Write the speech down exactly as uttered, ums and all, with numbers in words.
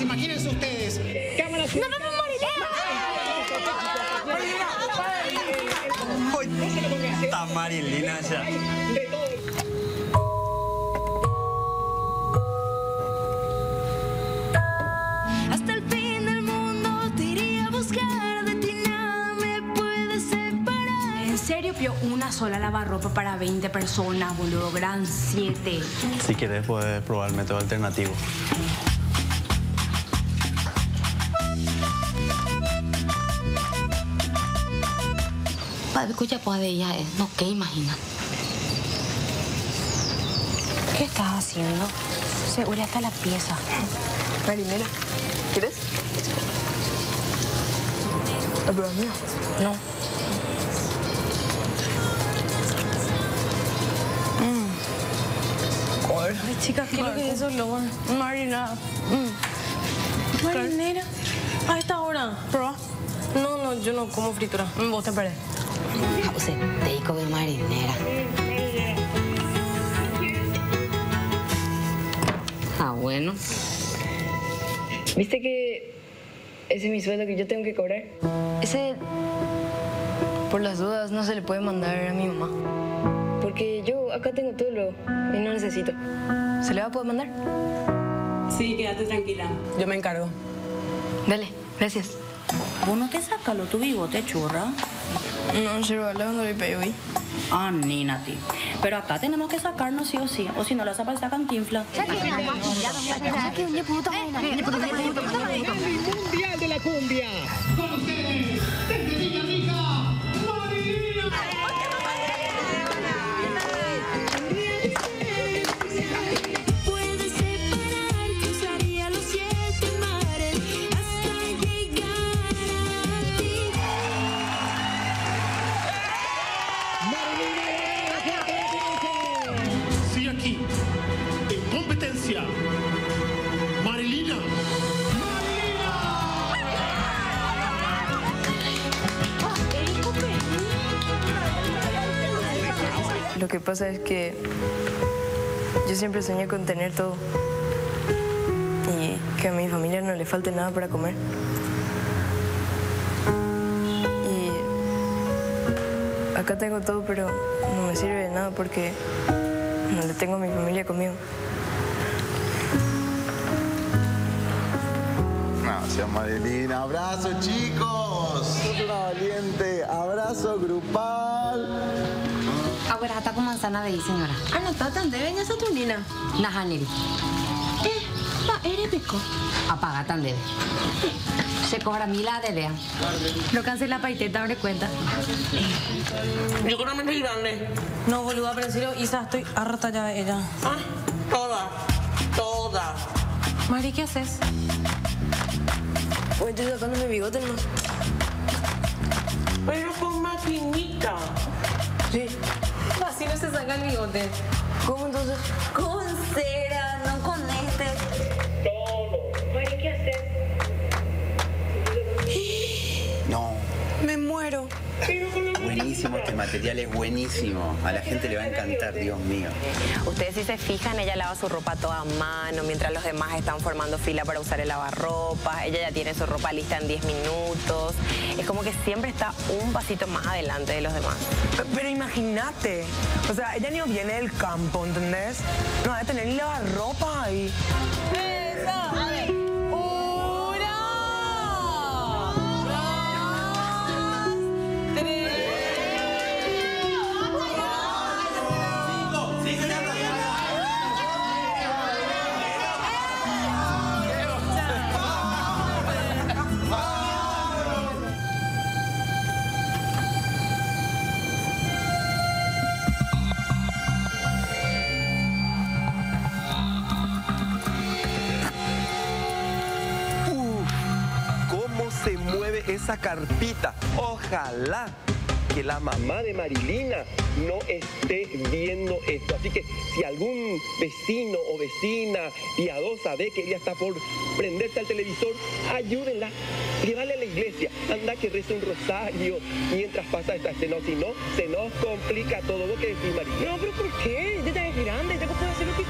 entonces, imagínense ustedes. Cámaras. ¡No, no, no, Marilina! ¡Marilina! ¡Está Marilina ya! Una sola lavarropa para veinte personas, boludo, gran siete. Si quieres puedes probar el método alternativo. Padre, escucha, pues de ella es, no, ¿qué imaginas? ¿Qué estás haciendo? Se huele hasta la pieza. Marilina, ¿quieres? ¿La prueba mía? No. Ay, chicas, ¿qué Marco? Es eso, olor? Marilina. Mm. Marilina. A esta hora, ¿proba? No, no, yo no como fritura. Vos te perdés. José, te digo de marinera. Ah, bueno. ¿Viste que ese es mi sueldo que yo tengo que cobrar? Ese, por las dudas, no se le puede mandar a mi mamá. Porque yo acá tengo todo lo y no necesito. ¿Se le va a poder mandar? Sí, quédate tranquila. Yo me encargo. Dale, gracias. ¿Vos no te sacas lo tu bigote, churra? No, se lo vale cuando le pedí hoy. Ah, nina, tío. Pero acá tenemos que sacarnos sí o sí. O si no, la zapas sacan tinfla. ¡Mundial de la cumbia! ¡Con ustedes! ¡Desde Villa Rica! ¡Marilina! Lo que pasa es que yo siempre soñé con tener todo y que a mi familia no le falte nada para comer. Y acá tengo todo, pero no me sirve de nada porque no le tengo a mi familia conmigo. Gracias, Marilina. ¡Abrazo, chicos! ¡Otra valiente! ¡Abrazo grupal! Ahora está con manzana de ahí, señora. Ah, no está tan de veña esa tunina. Naja, Neri. Eh, va, eres pico. Apaga tan debe. Se cobra mil a de vea. Lo cancela paiteta, abre cuenta. Yo creo que me grande. No, boluda, pero en serio, Isa, estoy harta ya de ella. Ah, toda. Toda. Mari, ¿qué haces? Hoy estoy sacando mi bigote, ¿no? Pero con maquinita. Sí. Así no se saca el bigote. ¿Cómo entonces? Con cera, no con este. Todo. ¿Qué hacer? No. Me muero. Buenísimo, este material es buenísimo. A la gente le va a encantar, Dios mío. Ustedes si se fijan, ella lava su ropa toda a mano, mientras los demás están formando fila para usar el lavarropa. Ella ya tiene su ropa lista en diez minutos. Es como que siempre está un pasito más adelante de los demás. Pero imagínate, o sea, ella ni viene del campo, ¿entendés? No va a tener ni lavarropa ahí. Se mueve esa carpita. Ojalá que la mamá de Marilina no esté viendo esto. Así que si algún vecino o vecina piadosa ve que ella está por prenderse al televisor, ayúdenla, llévale a la iglesia. Anda que reza un rosario mientras pasa esta escena. Si no, se nos complica todo. ¿Vos qué decís, Marilina? No, pero ¿por qué? Ella es grande, ella puede hacer lo que